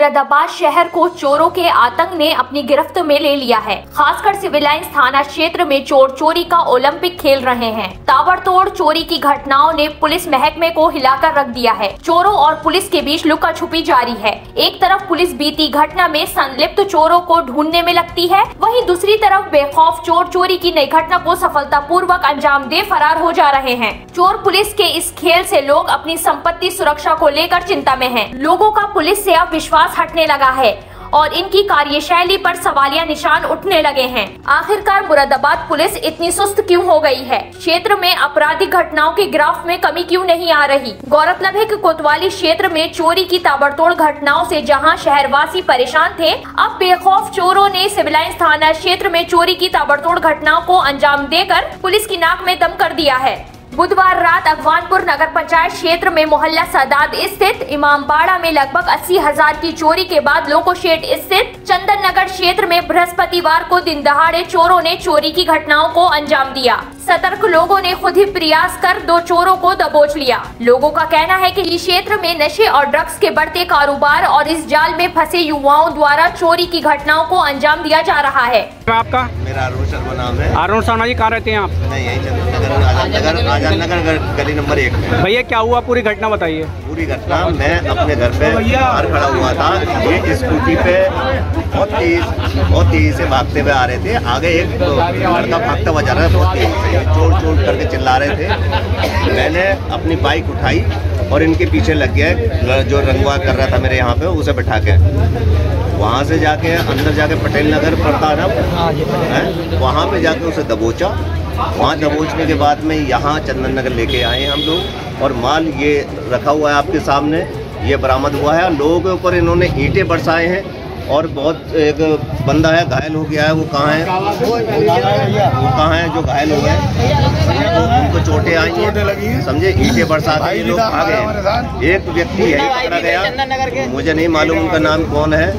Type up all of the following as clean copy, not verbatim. मुरादाबाद शहर को चोरों के आतंक ने अपनी गिरफ्त में ले लिया है। खासकर सिविल लाइंस थाना क्षेत्र में चोर चोरी का ओलंपिक खेल रहे हैं। ताबड़तोड़ चोरी की घटनाओं ने पुलिस महकमे को हिलाकर रख दिया है। चोरों और पुलिस के बीच लुका छुपी जारी है। एक तरफ पुलिस बीती घटना में संलिप्त चोरों को ढूंढने में लगती है, वहीं दूसरी तरफ बेखौफ चोर चोरी की नई घटना को सफलतापूर्वक अंजाम दे फरार हो जा रहे हैं। चोर पुलिस के इस खेल से लोग अपनी संपत्ति सुरक्षा को लेकर चिंता में हैं। लोगों का पुलिस से अब विश्वास हटने लगा है और इनकी कार्यशैली पर सवालिया निशान उठने लगे हैं। आखिरकार मुरादाबाद पुलिस इतनी सुस्त क्यों हो गई है? क्षेत्र में आपराधिक घटनाओं के ग्राफ में कमी क्यों नहीं आ रही? गौरतलब है कि कोतवाली क्षेत्र में चोरी की ताबड़तोड़ घटनाओं से जहां शहरवासी परेशान थे, अब बेखौफ चोरों ने सिविल लाइंस थाना क्षेत्र में चोरी की ताबड़तोड़ घटनाओं को अंजाम देकर पुलिस की नाक में दम कर दिया है। बुधवार रात अगवानपुर नगर पंचायत क्षेत्र में मोहल्ला सादात स्थित इमामबाड़ा में लगभग 80,000 की चोरी के बाद लोकोशेड स्थित चंदन नगर क्षेत्र में बृहस्पतिवार को दिन दहाड़े चोरों ने चोरी की घटनाओं को अंजाम दिया। सतर्क लोगों ने खुद ही प्रयास कर 2 चोरों को दबोच लिया। लोगों का कहना है कि इस क्षेत्र में नशे और ड्रग्स के बढ़ते कारोबार और इस जाल में फंसे युवाओं द्वारा चोरी की घटनाओं को अंजाम दिया जा रहा है। आपका? मेरा अरुण शर्मा नाम है। अरुण शर्मा जी कहाँ रहते हैं आप? मैं यही आजाद नगर गली नंबर 1। भैया क्या हुआ, पूरी घटना बताइए। पूरी घटना, मैं अपने घर पे बाहर खड़ा हुआ था, ये स्कूटी पे बहुत तेजी से भागते हुए आ रहे थे। आगे एक लड़का भागता हुआ जा रहा था, बहुत तेजी से चोर चोर करके चिल्ला रहे थे। मैंने अपनी बाइक उठाई और इनके पीछे लग गया। जो रंगवा कर रहा था मेरे यहाँ पे, उसे बैठा के वहाँ से जाके अंदर जाके पटेल नगर पड़ता है, वहाँ पे जाके उसे दबोचा। वहाँ दबोचने के बाद में यहाँ चंदन नगर लेके आए हम लोग, और माल ये रखा हुआ है आपके सामने, ये बरामद हुआ है। लोगों के ऊपर इन्होंने ईंटें बरसाए हैं और बहुत एक बंदा है घायल हो गया है। वो कहाँ है? जो घायल हो गया है, उनको चोटें आई हैं, समझे, ईंटें बरसा के लोग आ गए। एक व्यक्ति है पकड़ा गया, मुझे नहीं मालूम उनका नाम कौन है,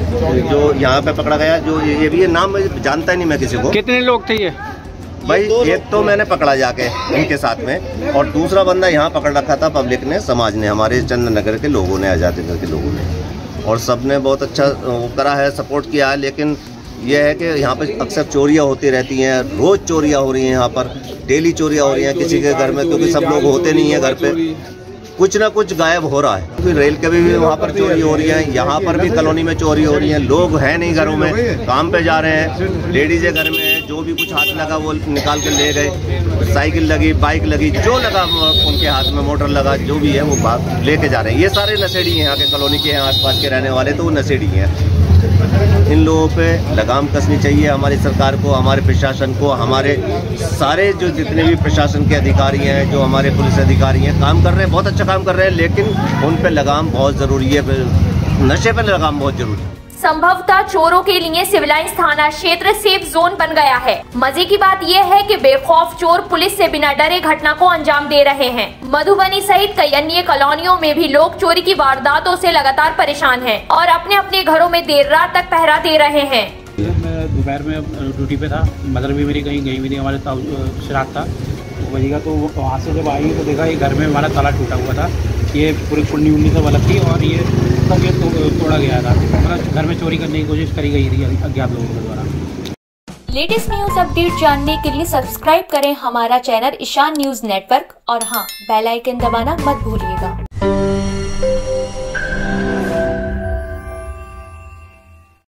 जो यहाँ पे पकड़ा गया। जो ये भी नाम जानता ही नहीं मैं किसी को। कितने लोग थे ये? भाई एक तो मैंने पकड़ा जाके इनके साथ में, और दूसरा बंदा यहाँ पकड़ रखा था पब्लिक ने, समाज ने, हमारे चंदन नगर के लोगों ने, आजाद नगर के लोगों ने, और सब ने बहुत अच्छा करा है, सपोर्ट किया है। लेकिन यह है कि यहाँ पर अक्सर चोरियाँ होती रहती हैं, रोज़ चोरियाँ हो रही हैं, यहाँ पर डेली चोरियाँ हो रही हैं किसी के घर में, क्योंकि सब लोग होते नहीं हैं घर पे। कुछ ना कुछ गायब हो रहा है, क्योंकि रेल के भी वहाँ पर चोरी हो रही है, यहाँ पर भी कॉलोनी में चोरी हो रही है। लोग हैं नहीं घरों में, काम पे जा रहे हैं, लेडीज़ घर में हैं, जो भी कुछ हाथ लगा वो निकाल कर ले गए। साइकिल लगी, बाइक लगी, जो लगा उनके हाथ में, मोटर लगा, जो भी है वो भाग लेके जा रहे हैं। ये सारे नशेड़ी हैं, यहाँ के कॉलोनी के हैं, आसपास के रहने वाले, तो वो नशेड़ी हैं। इन लोगों पर लगाम कसनी चाहिए हमारी सरकार को, हमारे प्रशासन को, हमारे सारे जो जितने भी प्रशासन के अधिकारी हैं, जो हमारे पुलिस अधिकारी हैं, काम कर रहे हैं, बहुत अच्छा काम कर रहे हैं, लेकिन उन पर लगाम बहुत ज़रूरी है, नशे पर लगाम बहुत ज़रूरी है। संभवतः चोरों के लिए सिविल लाइंस थाना क्षेत्र सेफ जोन बन गया है। मजे की बात यह है कि बेखौफ चोर पुलिस से बिना डरे घटना को अंजाम दे रहे हैं। मधुबनी सहित कई अन्य कॉलोनियों में भी लोग चोरी की वारदातों से लगातार परेशान हैं और अपने अपने घरों में देर रात तक पहरा दे रहे हैं। दोपहर में ड्यूटी पे था, मदर भी मेरी कहीं गई हुई थी, हमारे श्राद्ध था वजह, तो वहाँ से जब आई तो देखा ये घर में हमारा ताला टूटा हुआ था, ये पूरी कुंडी उन्नी सब अलग थी और ये सब ये तोड़ा गया था, मतलब घर में चोरी करने की कोशिश करी गई थी अज्ञात लोगों के द्वारा। लेटेस्ट न्यूज़ अपडेट जानने के लिए सब्सक्राइब करें हमारा चैनल ईशान न्यूज नेटवर्क, और हाँ, बेल आइकन दबाना मत भूलिएगा।